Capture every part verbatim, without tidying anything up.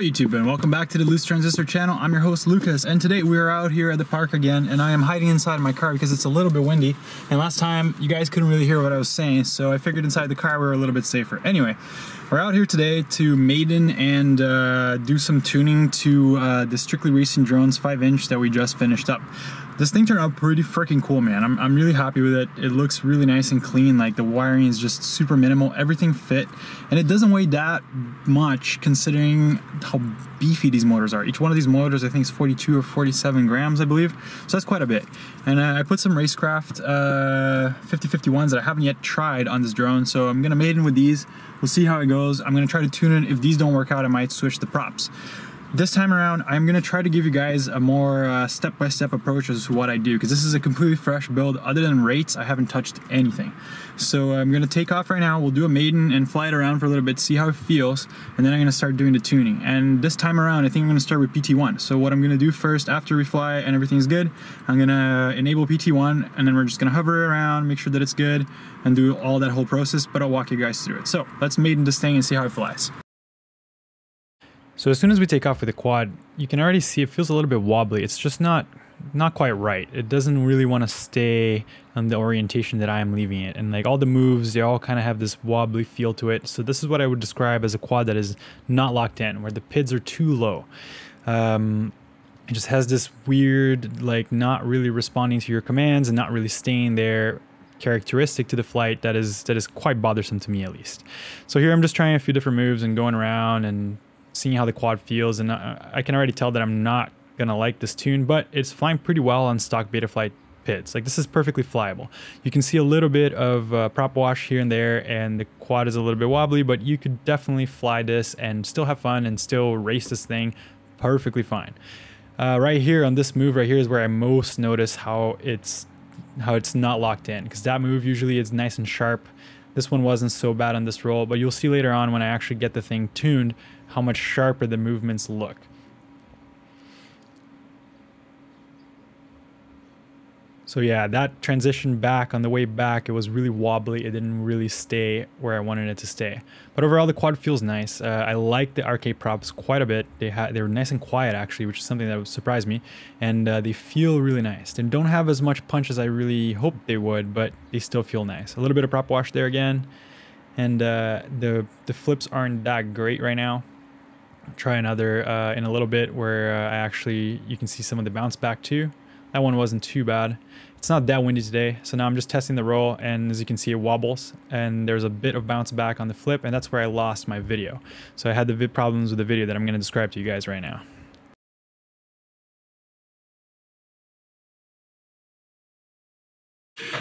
Hello YouTube, and welcome back to the Loose Transistor channel. I'm your host Lucas, and today we are out here at the park again, and I am hiding inside my car because it's a little bit windy, and last time you guys couldn't really hear what I was saying, so I figured inside the car we were a little bit safer. Anyway, we're out here today to maiden and uh, do some tuning to uh, the Strictly Racing Drones five inch that we just finished up. This thing turned out pretty freaking cool, man. I'm, I'm really happy with it. It looks really nice and clean. Like, the wiring is just super minimal. Everything fit, and it doesn't weigh that much considering how beefy these motors are. Each one of these motors, I think, is forty-two or forty-seven grams, I believe. So that's quite a bit. And uh, I put some Racecraft uh, fifty fifty-ones that I haven't yet tried on this drone. So I'm gonna maiden with these. We'll see how it goes. I'm gonna try to tune in. If these don't work out, I might switch the props. This time around, I'm gonna try to give you guys a more step-by-step uh, -step approach as to what I do, because this is a completely fresh build. Other than rates, I haven't touched anything. So I'm gonna take off right now, we'll do a maiden and fly it around for a little bit, see how it feels, and then I'm gonna start doing the tuning. And this time around, I think I'm gonna start with P T one. So what I'm gonna do first, after we fly and everything's good, I'm gonna enable P T one, and then we're just gonna hover around, make sure that it's good, and do all that whole process, but I'll walk you guys through it. So let's maiden this thing and see how it flies. So as soon as we take off with the quad, you can already see it feels a little bit wobbly. It's just not not quite right. It doesn't really want to stay on the orientation that I am leaving it. And like all the moves, they all kind of have this wobbly feel to it. So this is what I would describe as a quad that is not locked in, where the P I Ds are too low. Um, it just has this weird, like not really responding to your commands and not really staying there characteristic to the flight that is, that is quite bothersome to me at least. So here I'm just trying a few different moves and going around and seeing how the quad feels, and I can already tell that I'm not gonna like this tune, but it's flying pretty well on stock Betaflight P I Ds. Like, this is perfectly flyable. You can see a little bit of uh, prop wash here and there, and the quad is a little bit wobbly, but you could definitely fly this and still have fun and still race this thing perfectly fine. Uh, right here on this move right here is where I most notice how it's how it's not locked in, because that move usually is nice and sharp. This one wasn't so bad on this roll, but you'll see later on when I actually get the thing tuned how much sharper the movements look. So yeah, that transition back on the way back, it was really wobbly. It didn't really stay where I wanted it to stay. But overall, the quad feels nice. Uh, I like the R K props quite a bit. They had they were nice and quiet actually, which is something that surprised me. And uh, they feel really nice. They don't have as much punch as I really hoped they would, but they still feel nice. A little bit of prop wash there again. And uh, the the flips aren't that great right now. I'll try another uh, in a little bit where uh, I actually you can see some of the bounce back too. That one wasn't too bad. It's not that windy today, so now I'm just testing the roll, and as you can see, it wobbles, and there's a bit of bounce back on the flip, and that's where I lost my video. So I had the vid problems with the video that I'm going to describe to you guys right now.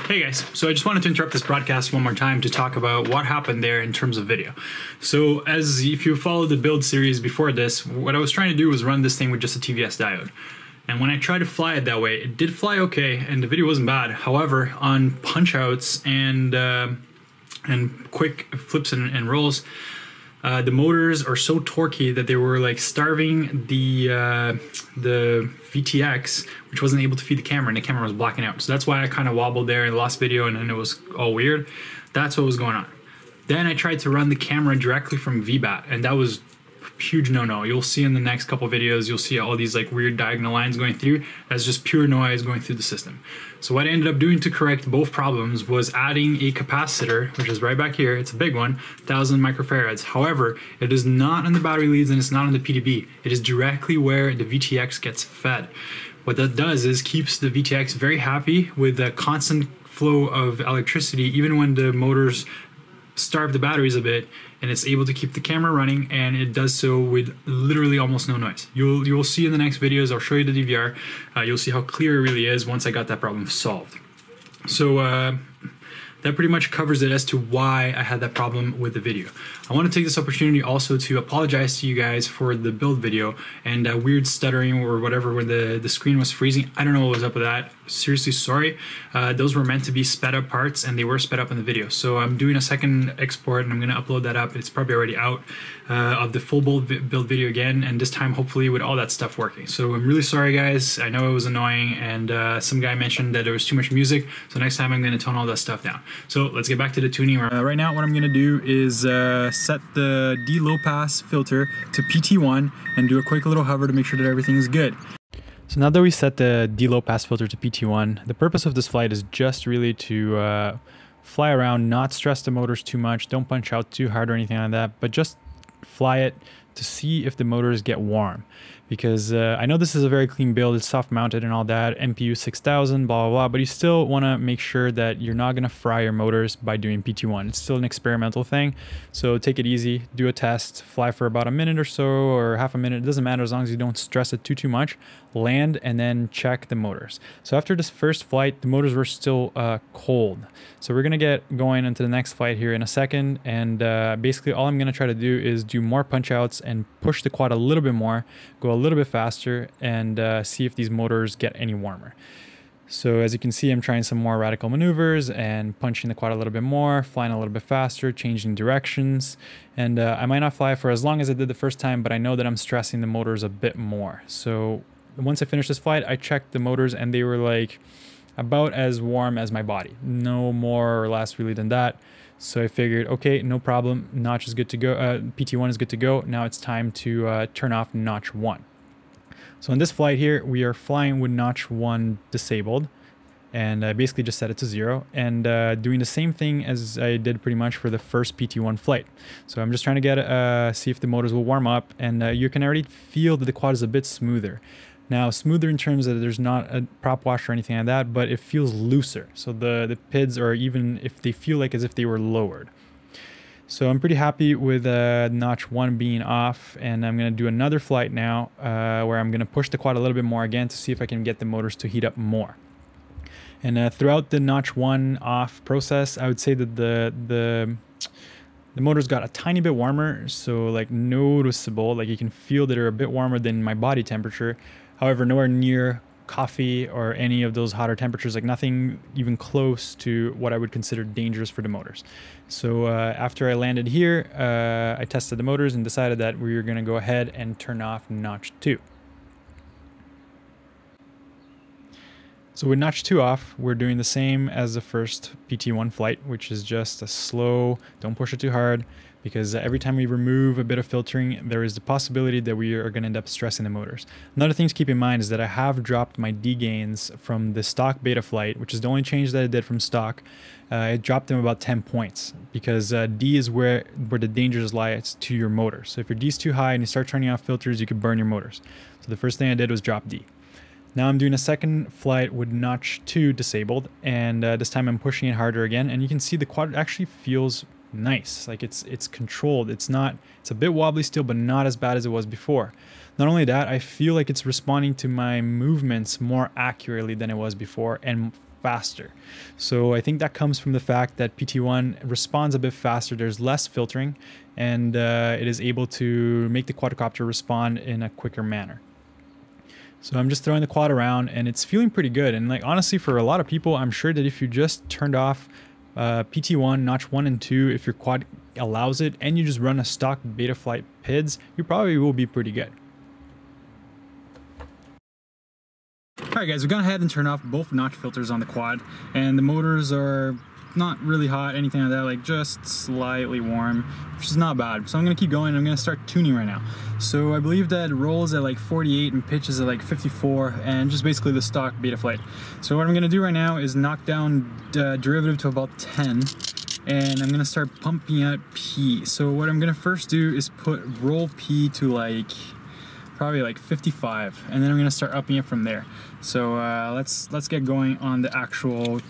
Hey guys, so I just wanted to interrupt this broadcast one more time to talk about what happened there in terms of video. So as if you followed the build series before this, what I was trying to do was run this thing with just a T V S diode. And when I tried to fly it that way, it did fly okay, and the video wasn't bad. However, on punch outs and, uh, and quick flips and, and rolls, uh, the motors are so torquey that they were like starving the, uh, the V T X, which wasn't able to feed the camera, and the camera was blacking out. So that's why I kind of wobbled there and lost video, and then it was all weird. That's what was going on. Then I tried to run the camera directly from V BAT, and that was huge no-no. You'll see in the next couple videos, you'll see all these like weird diagonal lines going through. That's just pure noise going through the system. So what I ended up doing to correct both problems was adding a capacitor, which is right back here. It's a big one, one thousand microfarads. However, it is not on the battery leads, and it's not on the P D B. It is directly where the V T X gets fed. What that does is keeps the V T X very happy with a constant flow of electricity, even when the motors starve the batteries a bit, and it's able to keep the camera running, and it does so with literally almost no noise. You'll you'll see in the next videos, I'll show you the D V R, uh, you'll see how clear it really is once I got that problem solved. So uh, that pretty much covers it as to why I had that problem with the video. I want to take this opportunity also to apologize to you guys for the build video and uh, weird stuttering or whatever where the, the screen was freezing. I don't know what was up with that. Seriously sorry. Uh, those were meant to be sped up parts, and they were sped up in the video. So I'm doing a second export, and I'm going to upload that up. It's probably already out uh, of the full build, build video again, and this time hopefully with all that stuff working. So I'm really sorry guys. I know it was annoying, and uh, some guy mentioned that there was too much music. So next time I'm going to tone all that stuff down. So let's get back to the tuning. Uh, right now what I'm gonna do is uh, set the D low pass filter to P T one and do a quick little hover to make sure that everything is good. So now that we set the D low pass filter to P T one, the purpose of this flight is just really to uh, fly around, not stress the motors too much, don't punch out too hard or anything like that, but just fly it to see if the motors get warm. Because uh, I know this is a very clean build, it's soft mounted and all that, M P U six thousand, blah, blah, blah, but you still wanna make sure that you're not gonna fry your motors by doing P T one. It's still an experimental thing, so take it easy, do a test, fly for about a minute or so, or half a minute, it doesn't matter as long as you don't stress it too, too much, land and then check the motors. So after this first flight, the motors were still uh, cold. So we're gonna get going into the next flight here in a second, and uh, basically all I'm gonna try to do is do more punch outs and push the quad a little bit more, go a little bit faster, and uh, see if these motors get any warmer. So as you can see, I'm trying some more radical maneuvers and punching the quad a little bit more, flying a little bit faster, changing directions. And uh, I might not fly for as long as I did the first time, but I know that I'm stressing the motors a bit more. So once I finished this flight, I checked the motors and they were like about as warm as my body, no more or less really than that. So I figured, okay, no problem, notch is good to go, uh, P T one is good to go, now it's time to uh, turn off notch one. So in this flight here, we are flying with notch one disabled, and I basically just set it to zero, and uh, doing the same thing as I did pretty much for the first P T one flight. So I'm just trying to get, uh, see if the motors will warm up, and uh, you can already feel that the quad is a bit smoother. Now, smoother in terms of there's not a prop wash or anything like that, but it feels looser. So the, the P I Ds are, even if they feel like as if they were lowered. So I'm pretty happy with uh, notch one being off, and I'm gonna do another flight now uh, where I'm gonna push the quad a little bit more again to see if I can get the motors to heat up more. And uh, throughout the notch one off process, I would say that the, the, The motors got a tiny bit warmer, so like noticeable, like you can feel that they're a bit warmer than my body temperature. However, nowhere near coffee or any of those hotter temperatures, like nothing even close to what I would consider dangerous for the motors. So uh, after I landed here, uh, I tested the motors and decided that we were gonna go ahead and turn off notch two. So with notch two off, we're doing the same as the first P T one flight, which is just a slow, don't push it too hard, because every time we remove a bit of filtering, there is the possibility that we are gonna end up stressing the motors. Another thing to keep in mind is that I have dropped my D gains from the stock Betaflight, which is the only change that I did from stock. Uh, I dropped them about ten points, because uh, D is where, where the dangers lie, it's to your motor. So if your D is too high and you start turning off filters, you could burn your motors. So the first thing I did was drop D. Now I'm doing a second flight with notch two disabled, and uh, this time I'm pushing it harder again, and you can see the quad actually feels nice, like it's it's controlled, it's not, it's a bit wobbly still, but not as bad as it was before. Not only that, I feel like it's responding to my movements more accurately than it was before, and faster. So I think that comes from the fact that P T one responds a bit faster, there's less filtering, and uh, it is able to make the quadcopter respond in a quicker manner. So I'm just throwing the quad around and it's feeling pretty good. And like, honestly, for a lot of people, I'm sure that if you just turned off uh, P T one, notch one and two, if your quad allows it, and you just run a stock Betaflight P I Ds, you probably will be pretty good. All right guys, we've gone ahead and turned off both notch filters on the quad, and the motors are not really hot, anything like that, like just slightly warm, which is not bad. So I'm gonna keep going, I'm gonna start tuning right now. So I believe that rolls at like forty-eight and pitches at like fifty-four, and just basically the stock Betaflight. So what I'm gonna do right now is knock down the derivative to about ten, and I'm gonna start pumping out P. So what I'm gonna first do is put roll P to like probably like fifty-five, and then I'm gonna start upping it from there. So uh, let's let's get going on the actual.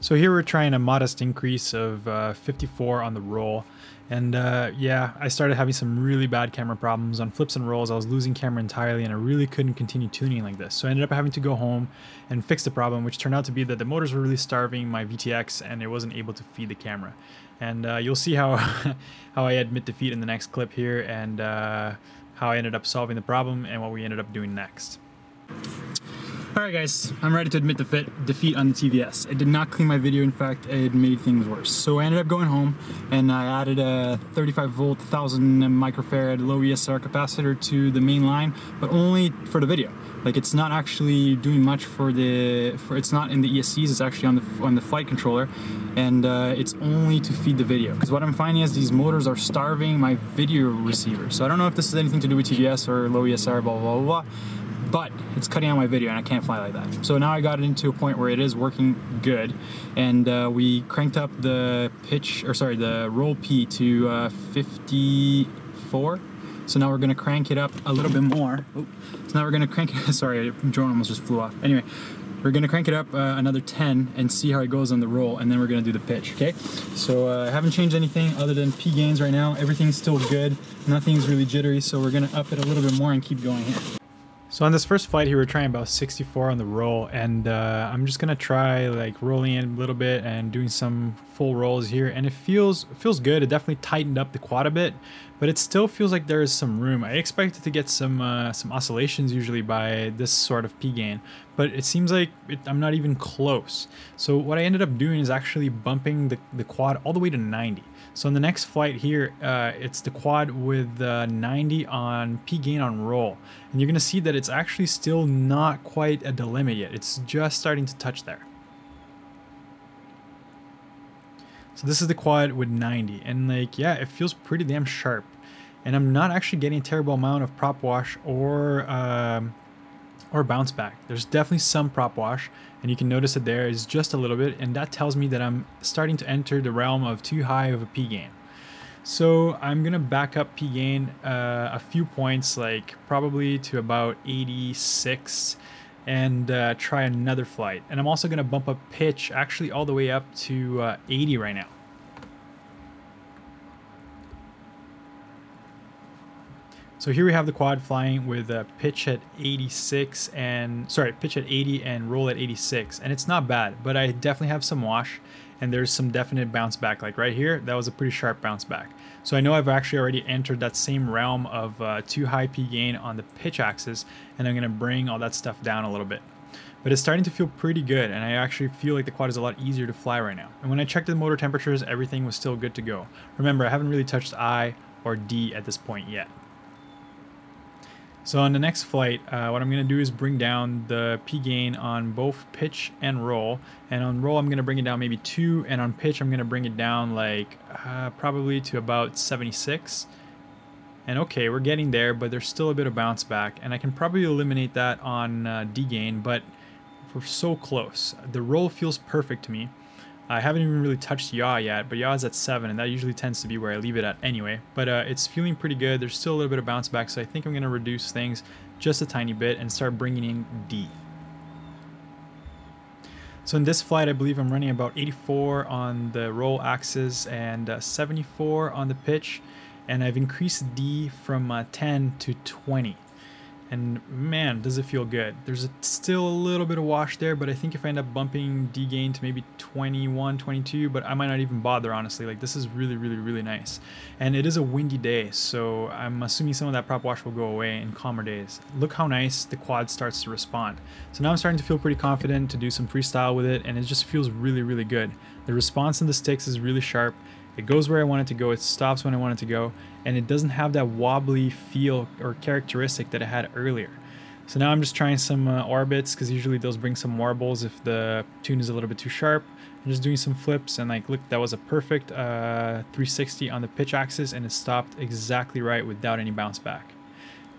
So here we're trying a modest increase of uh, fifty-four on the roll, and uh, yeah, I started having some really bad camera problems on flips and rolls. I was losing camera entirely and I really couldn't continue tuning like this. So I ended up having to go home and fix the problem, which turned out to be that the motors were really starving my V T X and it wasn't able to feed the camera. And uh, you'll see how, how I admit defeat in the next clip here, and uh, how I ended up solving the problem and what we ended up doing next. Alright guys, I'm ready to admit defeat, defeat on the T V S. It did not clean my video, in fact, it made things worse. So I ended up going home and I added a thirty-five volt, one thousand microfarad low E S R capacitor to the main line, but only for the video. Like, it's not actually doing much for the, for it's not in the E S Cs, it's actually on the, on the flight controller, and uh, it's only to feed the video. Because what I'm finding is these motors are starving my video receiver. So I don't know if this is anything to do with T V S or low E S R, blah, blah, blah, blah. But it's cutting out my video and I can't fly like that. So now I got it into a point where it is working good, and uh, we cranked up the pitch, or sorry, the roll P to uh, fifty-four. So now we're gonna crank it up a little bit more. Ooh. So now we're gonna crank it, sorry, drone almost just flew off. Anyway, we're gonna crank it up uh, another ten and see how it goes on the roll, and then we're gonna do the pitch, okay? So uh, I haven't changed anything other than P gains right now. Everything's still good, nothing's really jittery, so we're gonna up it a little bit more and keep going here. So on this first flight here, we're trying about sixty-four on the roll, and uh, I'm just gonna try like rolling in a little bit and doing some full rolls here, and it feels feels good. It definitely tightened up the quad a bit, but it still feels like there is some room. I expected to get some uh, some oscillations usually by this sort of P gain, but it seems like it, I'm not even close. So what I ended up doing is actually bumping the, the quad all the way to ninety. So in the next flight here, uh, it's the quad with uh, ninety on P gain on roll, and you're gonna see that it it's actually still not quite at the limit yet. It's just starting to touch there. So this is the quad with ninety, and like, yeah, it feels pretty damn sharp. And I'm not actually getting a terrible amount of prop wash or um, or bounce back. There's definitely some prop wash, and you can notice it there is just a little bit, and that tells me that I'm starting to enter the realm of too high of a P gain. So I'm gonna back up P gain uh, a few points, like probably to about eighty-six, and uh, try another flight. And I'm also gonna bump up pitch actually all the way up to uh, eighty right now. So here we have the quad flying with a pitch at eighty-six and sorry, pitch at eighty and roll at eighty-six, and it's not bad, but I definitely have some wash. And there's some definite bounce back, like right here, that was a pretty sharp bounce back. So I know I've actually already entered that same realm of uh, too high P gain on the pitch axis, and I'm gonna bring all that stuff down a little bit. But it's starting to feel pretty good, and I actually feel like the quad is a lot easier to fly right now. And when I checked the motor temperatures, everything was still good to go. Remember, I haven't really touched I or D at this point yet. So on the next flight, uh, what I'm going to do is bring down the P gain on both pitch and roll. And on roll, I'm going to bring it down maybe two. And on pitch, I'm going to bring it down like uh, probably to about seventy-six. And okay, we're getting there, but there's still a bit of bounce back. And I can probably eliminate that on uh, D gain, but we're so close. The roll feels perfect to me. I haven't even really touched yaw yet, but yaw is at seven, and that usually tends to be where I leave it at anyway. But uh, it's feeling pretty good. There's still a little bit of bounce back, so I think I'm going to reduce things just a tiny bit and start bringing in D. So in this flight, I believe I'm running about eighty-four on the roll axis and uh, seventy-four on the pitch, and I've increased D from uh, ten to twenty. And man, does it feel good. There's a, still a little bit of wash there, but I think if I end up bumping D gain to maybe twenty-one, twenty-two, but I might not even bother, honestly. Like, this is really, really, really nice. And it is a windy day, so I'm assuming some of that prop wash will go away in calmer days. Look how nice the quad starts to respond. So now I'm starting to feel pretty confident to do some freestyle with it, and it just feels really, really good. The response in the sticks is really sharp. It goes where I want it to go, it stops when I want it to go, and it doesn't have that wobbly feel or characteristic that it had earlier. So now I'm just trying some uh, orbits, because usually those bring some warbles if the tune is a little bit too sharp. I'm just doing some flips, and like, look, that was a perfect uh, three sixty on the pitch axis, and it stopped exactly right without any bounce back.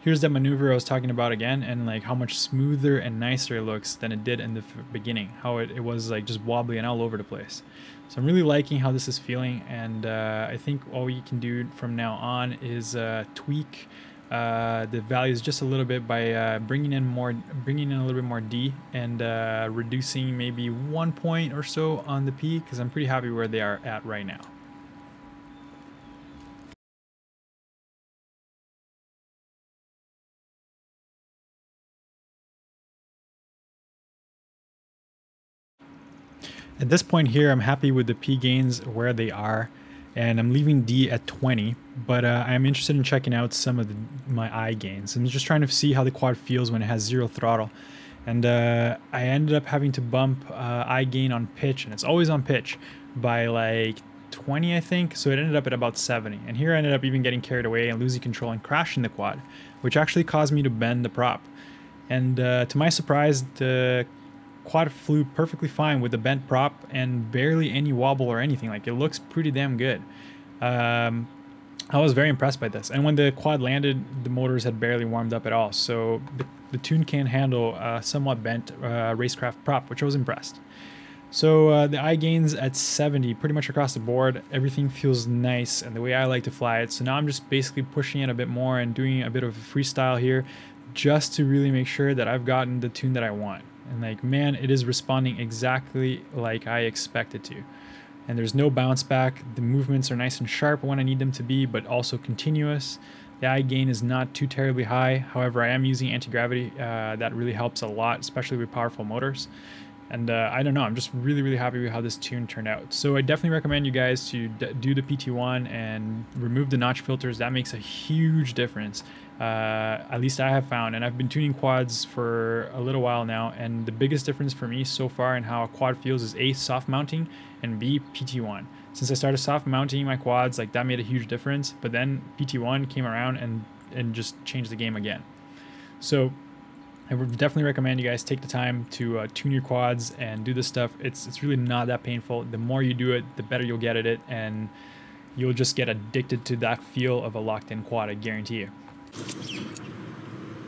Here's that maneuver I was talking about again, and like how much smoother and nicer it looks than it did in the beginning, how it, it was like just wobbly and all over the place. So I'm really liking how this is feeling, and uh, I think all you can do from now on is uh, tweak uh, the values just a little bit by uh, bringing in more, bringing in a little bit more D, and uh, reducing maybe one point or so on the P, because I'm pretty happy where they are at right now. At this point here, I'm happy with the P gains where they are, and I'm leaving D at twenty, but uh, I'm interested in checking out some of the, my I gains. I'm just trying to see how the quad feels when it has zero throttle, And uh, I ended up having to bump uh, eye gain on pitch, and it's always on pitch, by like twenty, I think. So it ended up at about seventy. And here I ended up even getting carried away and losing control and crashing the quad, which actually caused me to bend the prop. And uh, to my surprise, the quad flew perfectly fine with the bent prop and barely any wobble or anything. Like, it looks pretty damn good. Um, I was very impressed by this. And when the quad landed, the motors had barely warmed up at all. So the, the tune can handle a somewhat bent uh, Racecraft prop, which I was impressed. So uh, the eye gains at seventy, pretty much across the board. Everything feels nice and the way I like to fly it. So now I'm just basically pushing it a bit more and doing a bit of a freestyle here, just to really make sure that I've gotten the tune that I want. And like, man, it is responding exactly like I expected to. And there's no bounce back. The movements are nice and sharp when I need them to be, but also continuous. The eye gain is not too terribly high. However, I am using anti-gravity. Uh, that really helps a lot, especially with powerful motors. And uh, I don't know, I'm just really, really happy with how this tune turned out. So I definitely recommend you guys to d do the P T one and remove the notch filters. That makes a huge difference. Uh, at least I have found, and I've been tuning quads for a little while now. And the biggest difference for me so far in how a quad feels is A, soft mounting, and B, P T one. Since I started soft mounting my quads, like, that made a huge difference. But then P T one came around and, and just changed the game again. So I would definitely recommend you guys take the time to uh, tune your quads and do this stuff. It's, it's really not that painful. The more you do it, the better you'll get at it, and you'll just get addicted to that feel of a locked-in quad, I guarantee you.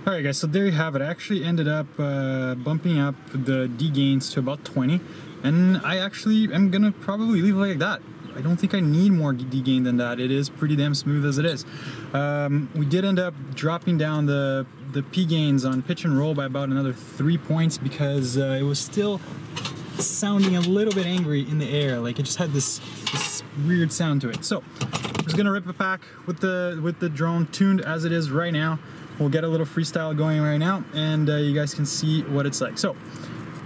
All right, guys, so there you have it. I actually ended up uh, bumping up the D gains to about twenty, and I actually am gonna probably leave it like that. I don't think I need more D gain than that. It is pretty damn smooth as it is. Um, we did end up dropping down the the P gains on pitch and roll by about another three points because uh, it was still sounding a little bit angry in the air. Like, it just had this, this weird sound to it. So I'm just gonna rip it back with the with the drone tuned as it is right now. We'll get a little freestyle going right now, and uh, you guys can see what it's like. So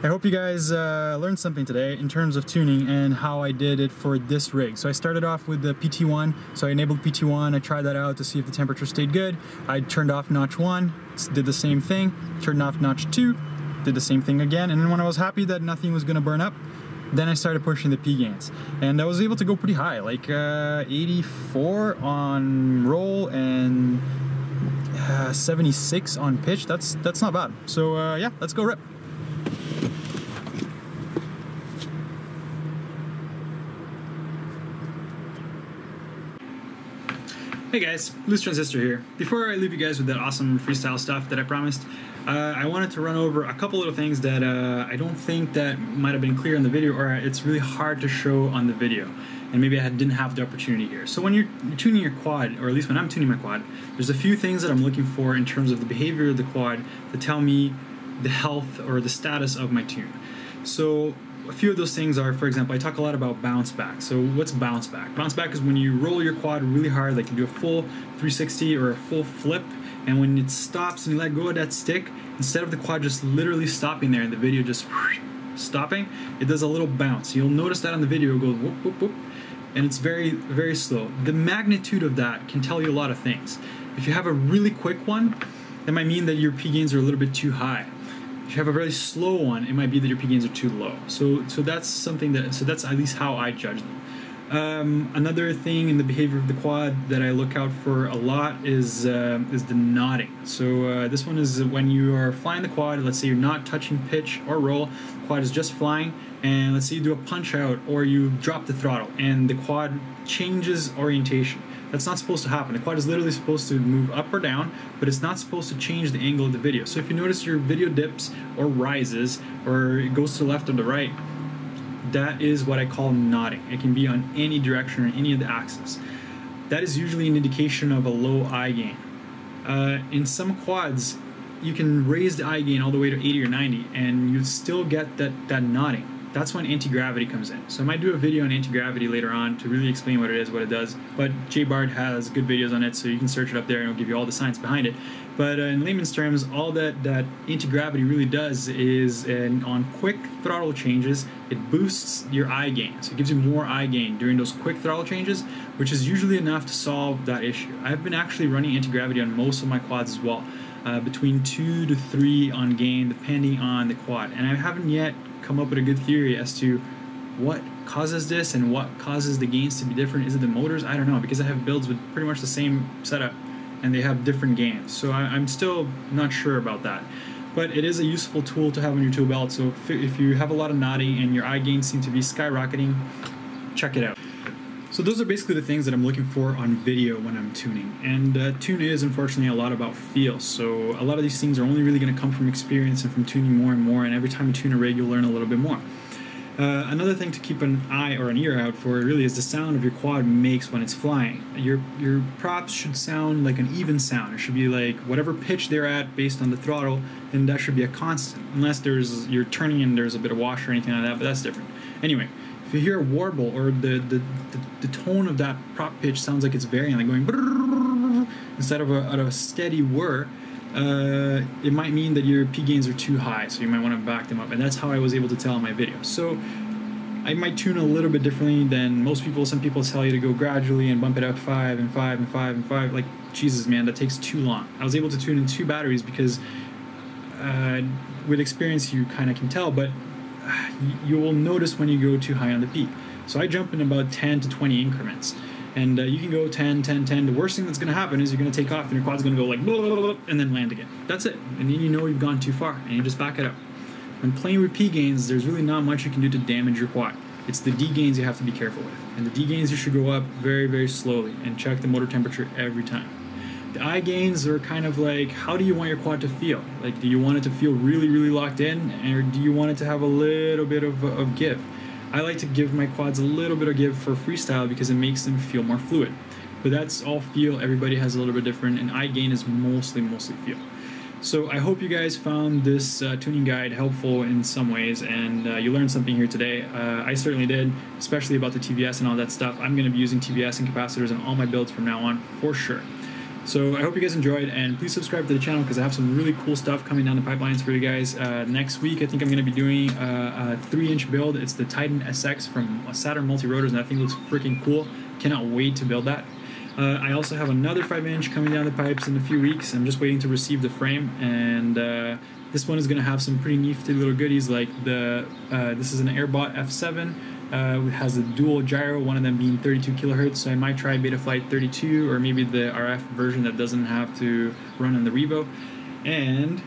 I hope you guys uh, learned something today in terms of tuning and how I did it for this rig. So I started off with the P T one, so I enabled P T one, I tried that out to see if the temperature stayed good. I turned off notch one, did the same thing, turned off notch two, did the same thing again, and then when I was happy that nothing was gonna burn up, then I started pushing the P gains. And I was able to go pretty high, like uh, eighty-four on roll and uh, seventy-six on pitch. That's, that's not bad. So uh, yeah, let's go rip. Hey guys, Loose Transistor here. Before I leave you guys with that awesome freestyle stuff that I promised, uh, I wanted to run over a couple little things that uh, I don't think that might have been clear in the video, or it's really hard to show on the video, and maybe I didn't have the opportunity here. So when you're tuning your quad, or at least when I'm tuning my quad, there's a few things that I'm looking for in terms of the behavior of the quad to tell me the health or the status of my tune. So a few of those things are, for example, I talk a lot about bounce back. So what's bounce back? Bounce back is when you roll your quad really hard, like you do a full three sixty or a full flip, and when it stops and you let go of that stick, instead of the quad just literally stopping there and the video just stopping, it does a little bounce. You'll notice that on the video, it goes whoop, whoop, whoop, and it's very, very slow. The magnitude of that can tell you a lot of things. If you have a really quick one, that might mean that your P gains are a little bit too high. If you have a very slow one, it might be that your P gains are too low. So, so that's something that, so that's at least how I judge them. Um, another thing in the behavior of the quad that I look out for a lot is uh, is the nodding. So uh, this one is when you are flying the quad. Let's say you're not touching pitch or roll. The quad is just flying, and let's say you do a punch out or you drop the throttle, and the quad changes orientation. That's not supposed to happen. The quad is literally supposed to move up or down, but it's not supposed to change the angle of the video. So if you notice your video dips or rises or it goes to the left or the right, that is what I call nodding. It can be on any direction or any of the axes. That is usually an indication of a low eye gain. Uh, in some quads, you can raise the eye gain all the way to eighty or ninety and you still get that, that nodding. That's when anti-gravity comes in. So I might do a video on anti-gravity later on to really explain what it is, what it does. But J Bard has good videos on it, so you can search it up there and it'll give you all the science behind it. But uh, in layman's terms, all that, that anti-gravity really does is in, on quick throttle changes, it boosts your eye gain. So it gives you more eye gain during those quick throttle changes, which is usually enough to solve that issue. I've been actually running anti-gravity on most of my quads as well. uh, between two to three on gain, depending on the quad. And I haven't yet come up with a good theory as to what causes this and what causes the gains to be different. Is it the motors? I don't know, because I have builds with pretty much the same setup and they have different gains. So I, I'm still not sure about that. But it is a useful tool to have on your tool belt. So if, if you have a lot of nodding and your eye gains seem to be skyrocketing, check it out. So those are basically the things that I'm looking for on video when I'm tuning. And uh, tune is unfortunately a lot about feel. So a lot of these things are only really going to come from experience and from tuning more and more. And every time you tune a rig, you'll learn a little bit more. Uh, another thing to keep an eye or an ear out for really is the sound of your quad makes when it's flying. Your your props should sound like an even sound. It should be like whatever pitch they're at based on the throttle, and that should be a constant. Unless there's you're turning and there's a bit of wash or anything like that, but that's different. Anyway, if you hear a warble or the the, the, the tone of that prop pitch sounds like it's varying, like going instead of a, out of a steady whir, Uh, it might mean that your P gains are too high, so you might want to back them up, and that's how I was able to tell in my video. So I might tune a little bit differently than most people. Some people tell you to go gradually and bump it up five and five and five and five. Like, Jesus, man, that takes too long. I was able to tune in two batteries because uh, with experience you kind of can tell, but you will notice when you go too high on the P. So I jump in about ten to twenty increments. And uh, you can go ten, ten, ten. The worst thing that's going to happen is you're going to take off and your quad's going to go like blah, blah, blah, and then land again. That's it. And then you know you've gone too far and you just back it up. When playing with P gains, there's really not much you can do to damage your quad. It's the D gains you have to be careful with. And the D gains you should go up very, very slowly and check the motor temperature every time. The I gains are kind of like, how do you want your quad to feel? Like, do you want it to feel really, really locked in, or do you want it to have a little bit of, of give? I like to give my quads a little bit of give for freestyle because it makes them feel more fluid. But that's all feel. Everybody has a little bit different, and eye gain is mostly, mostly feel. So I hope you guys found this uh, tuning guide helpful in some ways, and uh, you learned something here today. Uh, I certainly did, especially about the T V S and all that stuff. I'm going to be using T V S and capacitors in all my builds from now on for sure. So I hope you guys enjoyed, and please subscribe to the channel because I have some really cool stuff coming down the pipelines for you guys. Uh, next week, I think I'm going to be doing uh, a three inch build. It's the Titan S X from Saturn Multirotors, and I think it looks freaking cool. Cannot wait to build that. Uh, I also have another five inch coming down the pipes in a few weeks. I'm just waiting to receive the frame, and uh, this one is going to have some pretty nifty little goodies, like the uh, this is an AirBot F seven. Uh, it has a dual gyro, one of them being thirty-two kilohertz, so I might try Betaflight thirty-two or maybe the R F version that doesn't have to run on the Revo. And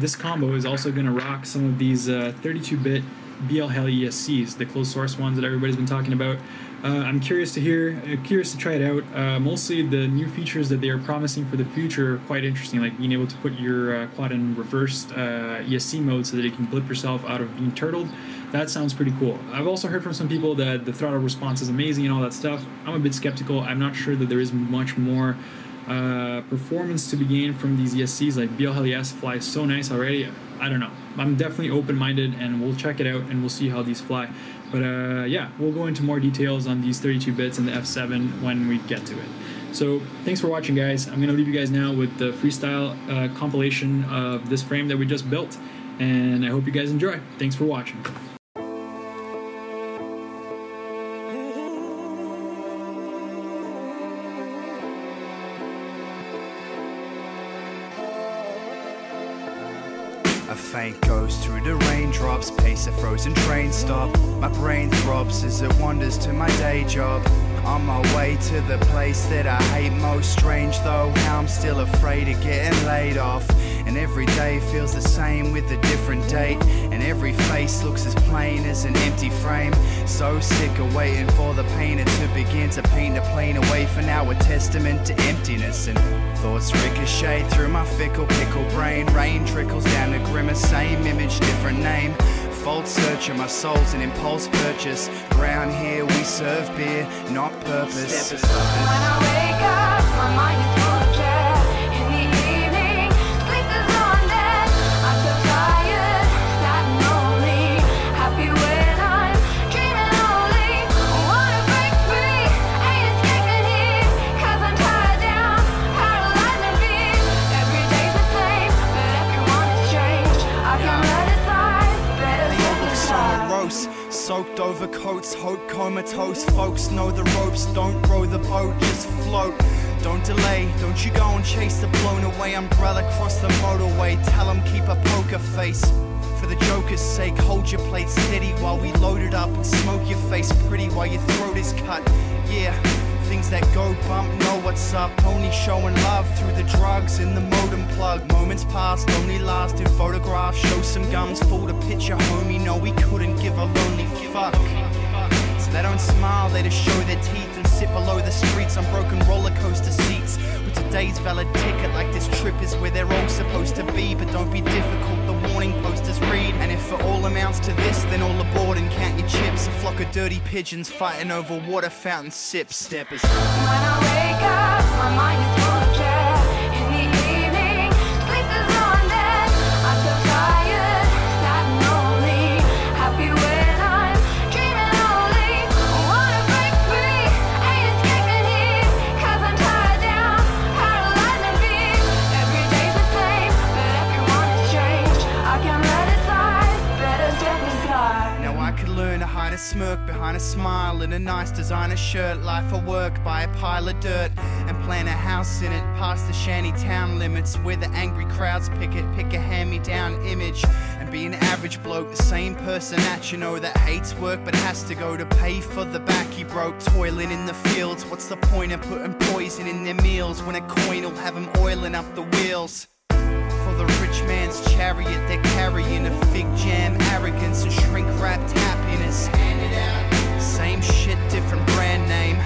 this combo is also going to rock some of these thirty-two bit uh, B L Heli E S Cs, the closed source ones that everybody's been talking about. Uh, I'm curious to hear, uh, curious to try it out. Uh, mostly the new features that they are promising for the future are quite interesting, like being able to put your uh, quad in reversed uh, E S C mode so that it can blip yourself out of being turtled. That sounds pretty cool. I've also heard from some people that the throttle response is amazing and all that stuff. I'm a bit skeptical. I'm not sure that there is much more uh, performance to be gained from these E S Cs. Like, B L Heli S flies so nice already. I don't know. I'm definitely open-minded, and we'll check it out and we'll see how these fly. But uh, yeah, we'll go into more details on these thirty-two bits and the F seven when we get to it. So thanks for watching, guys. I'm going to leave you guys now with the freestyle uh, compilation of this frame that we just built. And I hope you guys enjoy. Thanks for watching. A faint goes through the raindrops, pace a frozen train stop. My brain throbs as it wanders to my day job. On my way to the place that I hate most. Strange though, how I'm still afraid of getting laid off. And every day feels the same with a different date. And every face looks as plain as an empty frame. So sick of waiting for the painter to begin to paint a plane away for now, a testament to emptiness. And thoughts ricochet through my fickle pickle brain. Rain trickles down a grimace, same image, different name. Fault searching, my soul's an impulse purchase. Round here we serve beer, not purpose. Step aside. When I wake up, my mind is full of care. In the evening, sleep is on dead. I'm so tired, sad and lonely. Happy when I'm dreaming only. I wanna break free, ain't escaping here. Cause I'm tired down, paralyzed in fear. Every day's the same, but everyone is strange. I can let it slide, better slip aside. Morose. Soaked overcoats, hope comatose. Folks know the ropes, don't row the boat, just float. Don't delay, don't you go and chase the blown away umbrella across the motorway. Tell them keep a poker face. For the joker's sake, hold your plate steady while we load it up and smoke your face pretty while your throat is cut. Yeah, things that go bump know what's up. Only showing love through the drugs in the modem plug. Moments past, only last in photographs. Show some gums, fold a picture, homie. No, we couldn't give a lonely fuck. So they don't smile, they just show their teeth and sit below the streets on broken roller coaster seats. With today's valid ticket, like this trip is where they're all supposed to be. But don't be difficult, the warning posters read. And if it all amounts to this, then all aboard and count your chips. A flock of dirty pigeons fighting over water fountain sips. Steppers. When I wake up, my mind is full of jazz. A smirk behind a smile in a nice designer shirt. Life or work, buy a pile of dirt and plant a house in it past the shanty town limits where the angry crowds picket. Pick a hand-me-down image and be an average bloke, the same person at you know that hates work but has to go to pay for the back he broke. Toiling in the fields, what's the point of putting poison in their meals when a coin will have them oiling up the wheels? The rich man's chariot they're carrying, a fig jam arrogance and shrink wrapped happiness. Same shit, different brand name.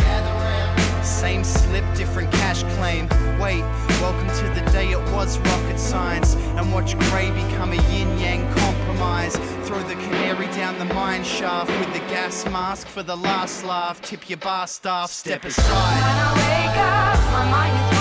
Same slip, different cash claim. Wait, welcome to the day it was rocket science. And watch grey become a yin-yang compromise. Throw the canary down the mine shaft with the gas mask for the last laugh. Tip your bar staff, step aside. When I wake up, my mind is